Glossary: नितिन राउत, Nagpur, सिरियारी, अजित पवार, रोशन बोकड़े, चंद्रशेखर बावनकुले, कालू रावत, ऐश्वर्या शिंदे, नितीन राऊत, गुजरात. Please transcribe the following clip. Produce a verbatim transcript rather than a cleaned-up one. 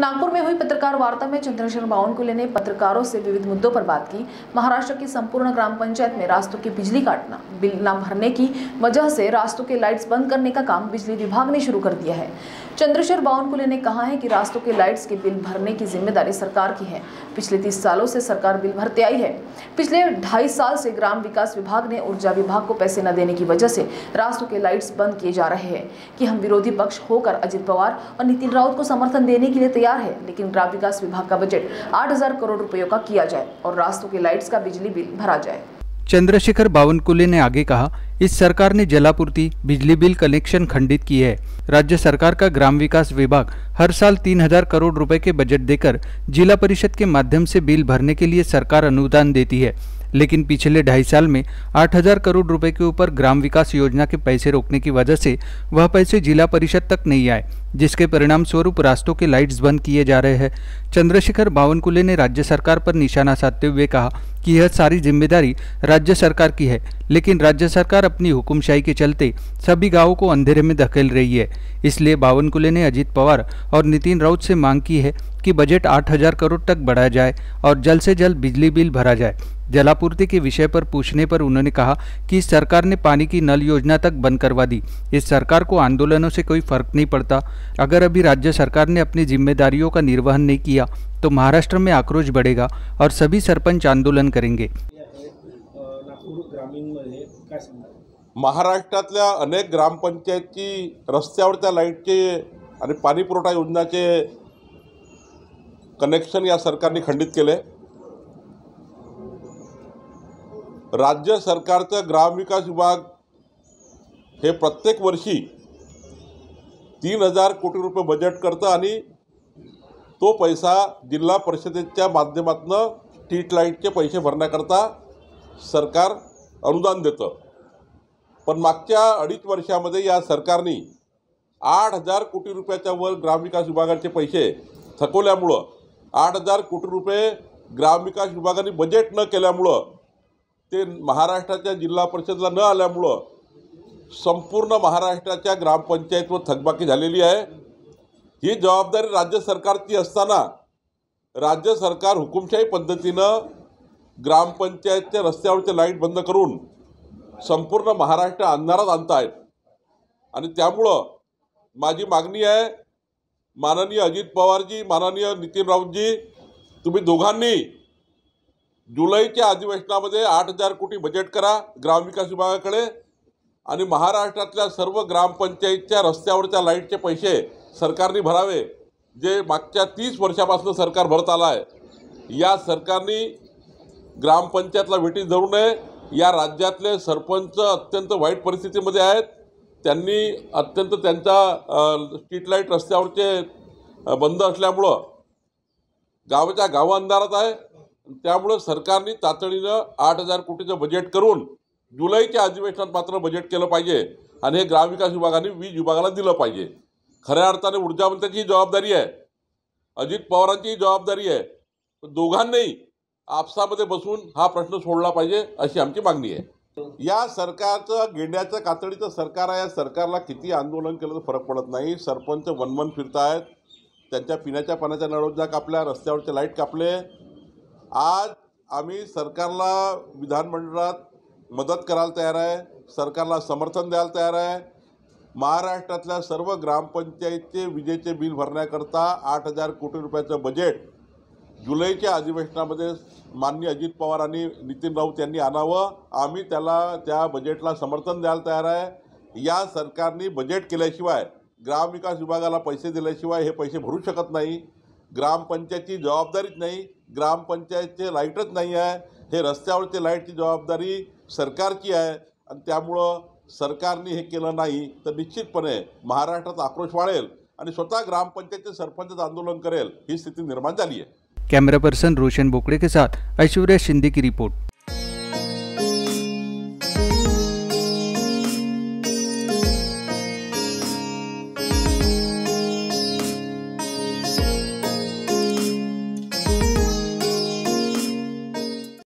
नागपुर में हुई पत्रकार वार्ता में चंद्रशेखर बावनकुले ने पत्रकारों से विविध मुद्दों पर बात की। महाराष्ट्र की संपूर्ण ग्राम पंचायत में रास्तों की बिजली काटना, बिल न भरने की वजह से रास्तों के लाइट्स बंद करने का काम बिजली विभाग ने शुरू कर दिया है। चंद्रशेखर बावनकुले ने कहा है कि रास्तों के लाइट्स के बिल भरने की जिम्मेदारी सरकार की है। पिछले तीस सालों से सरकार बिल भरते आई है। पिछले ढाई साल से ग्राम विकास विभाग ने ऊर्जा विभाग को पैसे न देने की वजह से रास्तों के लाइट्स बंद किए जा रहे हैं कि हम विरोधी पक्ष होकर अजित पवार और नितिन राउत को समर्थन देने के लिए तैयार है, लेकिन ग्राम विकास विभाग का बजट आठ हज़ार करोड़ रुपयों का किया जाए और रास्तों के लाइट्स का बिजली बिल भरा जाए। चंद्रशेखर बावनकुले ने आगे कहा, इस सरकार ने जलापूर्ति, बिजली बिल कनेक्शन खंडित की है। राज्य सरकार का ग्राम विकास विभाग हर साल तीन हज़ार करोड़ रुपए के बजट देकर जिला परिषद के माध्यम से बिल भरने के लिए सरकार अनुदान देती है, लेकिन पिछले ढाई साल में आठ हज़ार करोड़ रुपए के ऊपर ग्राम विकास योजना के पैसे रोकने की वजह से वह पैसे जिला परिषद तक नहीं आए, जिसके परिणाम स्वरूप रास्तों के लाइट्स बंद किए जा रहे हैं। चंद्रशेखर बावनकुले ने राज्य सरकार पर निशाना साधते हुए कहा कि यह सारी जिम्मेदारी राज्य सरकार की है, लेकिन राज्य सरकार अपनी हुकुमशाही के चलते सभी गाँवों को अंधेरे में धकेल रही है। इसलिए बावनकुले ने अजित पवार और नितिन राउत से मांग की है कि बजट आठ हज़ार करोड़ तक बढ़ाया जाए और जल्द से जल्द बिजली बिल भरा जाए। जलापूर्ति के विषय पर पूछने पर उन्होंने कहा कि इस सरकार ने पानी की नल योजना तक बंद करवा दी। इस सरकार को आंदोलनों से कोई फर्क नहीं पड़ता। अगर अभी राज्य सरकार ने अपनी जिम्मेदारियों का निर्वहन नहीं किया तो महाराष्ट्र में आक्रोश बढ़ेगा और सभी सरपंच आंदोलन करेंगे। महाराष्ट्रातल्या अनेक ग्राम पंचायती रस्त्यावरच्या लाईटचे आणि पाणी पुरवठा योजनाचे कनेक्शन या सरकारने खंडित केले। राज्य सरकारचं ग्राम विकास विभाग हे प्रत्येक वर्षी तीन हजार कोटी रुपये बजेट करतं आणि तो पैसा जिल्हा परिषदेच्या माध्यमातून स्ट्रीट लाईटचे पैसे भरण्याकरता सरकार अनुदान देतं। पण मागच्या अडीच वर्षामध्ये या सरकारने आठ हजार कोटी रुपयाच्या वर ग्राम विकास विभागाचे पैसे थकवल्यामुळं, आठ हजार कोटी रुपये ग्राम विकास विभागाने बजेट न केल्यामुळं, ते महाराष्ट्राच्या जिल्हा परिषदेला न आल्यामुळं संपूर्ण महाराष्ट्राच्या ग्रामपंचायतवर थकबाकी झालेली आहे। ही जबाबदारी राज्य सरकारची असताना राज्य सरकार हुकुमशाही पद्धतीनं ग्रामपंचायतच्या रस्त्यावरचे लाईट बंद करून संपूर्ण महाराष्ट्र अंधारात आणत आहेत। आणि त्यामुळं माझी मागणी आहे, माननीय अजित पवारजी, माननीय नितीन राऊतजी, तुम्ही दोघांनी जुलैच्या अधिवेशनामध्ये आठ हजार कोटी बजेट करा ग्राम विकास विभागाकडे आणि महाराष्ट्रातल्या सर्व ग्रामपंचायतच्या रस्त्यावरच्या लाईटचे पैसे सरकारने भरावे, जे मागच्या तीस वर्षापासून सरकार भरत आलं आहे। या सरकारने ग्रामपंचायतला वेठीस धरू नये। या राज्यातले सरपंच अत्यंत वाईट परिस्थितीमध्ये आहेत। त्यांनी अत्यंत त्यांचा स्ट्रीट लाईट रस्त्यावरचे बंद असल्यामुळं गावाच्या गाव अंधारात आहे। त्यामुळे सरकारने तातडीनं आठ हजार कोटीचं बजेट करून जुलैच्या अधिवेशनात मात्र बजेट केलं पाहिजे आणि हे ग्रामविकास विभागाने वीज विभागाला दिलं पाहिजे। खऱ्या अर्थाने ऊर्जामंत्र्यांची जबाबदारी आहे, अजित पवारांची जबाबदारी आहे। दोघांनाही आपसामध्ये बसून हा प्रश्न सोडला पाहिजे अशी आमची मागणी आहे। या सरकारचं गेंड्याचं कातडीचं सरकार आहे। या सरकारला किती आंदोलन केलं तर फरक पडत नाही। सरपंच वनवन फिरतायत, त्यांच्या पिण्याच्या पाण्याच्या नळोजा कापल्या, रस्त्यावरचे लाईट कापले। आज आम्ही सरकारला विधानमंडळात मदत करायला तयार आहे, सरकारला समर्थन द्यायला तयार आहे। महाराष्ट्रातल्या सर्व ग्रामपंचायतीचे विजेचे बिल भरण्याकरता आठ हजार कोटी रुपयाचं बजेट जुलैच्या अधिवेशनामध्ये माननीय अजित पवार आणि नितीन राऊत यांनी आणावं। आम्ही त्याला त्या बजेटला समर्थन द्यायला तयार आहे। या सरकारने बजेट केल्याशिवाय, ग्रामविकास विभागाला पैसे दिल्याशिवाय हे पैसे भरू शकत नाही। ग्रामपंचायतची जबाबदारीच नाही, ग्रामपंचायतचे लाईटच नाही आहे, हे रस्त्यावरचे लाईटची जबाबदारी सरकारची आहे। आणि त्यामुळं सरकारने हे केलं नाही तर निश्चितपणे महाराष्ट्रात आक्रोश वाढेल आणि स्वतः ग्रामपंचायतचे सरपंचच आंदोलन करेल, ही स्थिती निर्माण झाली आहे। कैमरा पर्सन रोशन बोकड़े के साथ ऐश्वर्या शिंदे की रिपोर्ट।